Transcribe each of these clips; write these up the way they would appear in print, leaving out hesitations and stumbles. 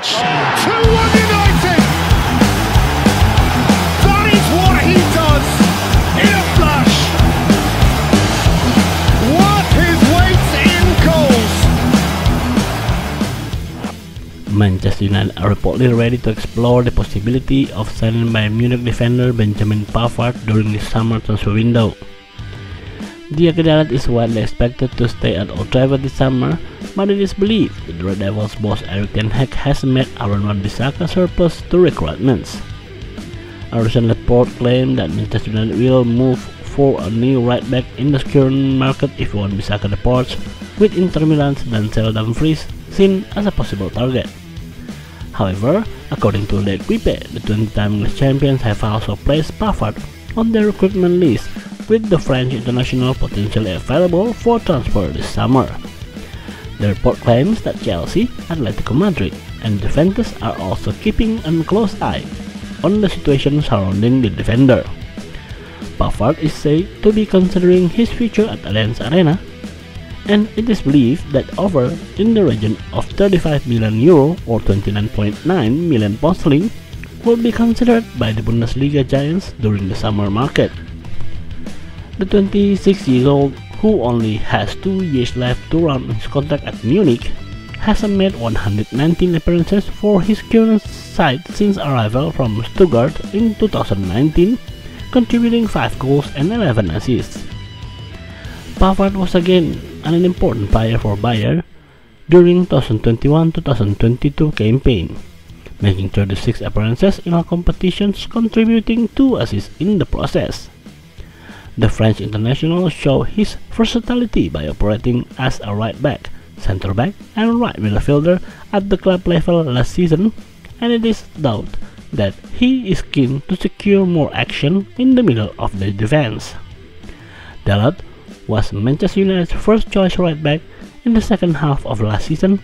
2-1 United! That is what he does in a flash! What his weight in goals! Manchester United are reportedly ready to explore the possibility of signing Bayern Munich defender Benjamin Pavard during the summer transfer window. Diogo Dalot is widely expected to stay at Old Trafford this summer, but it is believed that the Red Devils boss Erik ten Hag has made Aaron Wan-Bissaka surplus to recruitments. A recent report claimed that Manchester United will move for a new right back in the current market if Wan-Bissaka departs, with Inter Milan's Denzel Dumfries seen as a possible target. However, according to L'Equipe, the 20-time English champions have also placed Pavard on their recruitment list, with the French international potentially available for transfer this summer. The report claims that Chelsea, Atletico Madrid, and Juventus are also keeping a close eye on the situation surrounding the defender. Pavard is said to be considering his future at Allianz Arena, and it is believed that offers in the region of €35 million or £29.9 million will be considered by the Bundesliga giants during the summer market. The 26-year-old, who only has 2 years left to run his contract at Munich, has made 119 appearances for his current side since arrival from Stuttgart in 2019, contributing 5 goals and 11 assists. Pavard was again an important player for Bayern during 2021-2022 campaign, making 36 appearances in all competitions, contributing 2 assists in the process. The French international showed his versatility by operating as a right back, centre back, and right midfielder at the club level last season, and it is thought that he is keen to secure more action in the middle of the defence. Dalot was Manchester United's first choice right back in the second half of last season,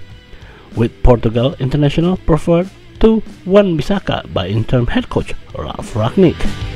with Portugal international preferred to Wan-Bissaka by interim head coach Ralf Rangnick.